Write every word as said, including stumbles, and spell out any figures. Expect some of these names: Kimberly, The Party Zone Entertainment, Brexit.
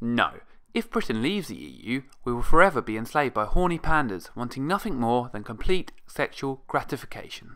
No. If Britain leaves the E U, we will forever be enslaved by horny pandas wanting nothing more than complete sexual gratification.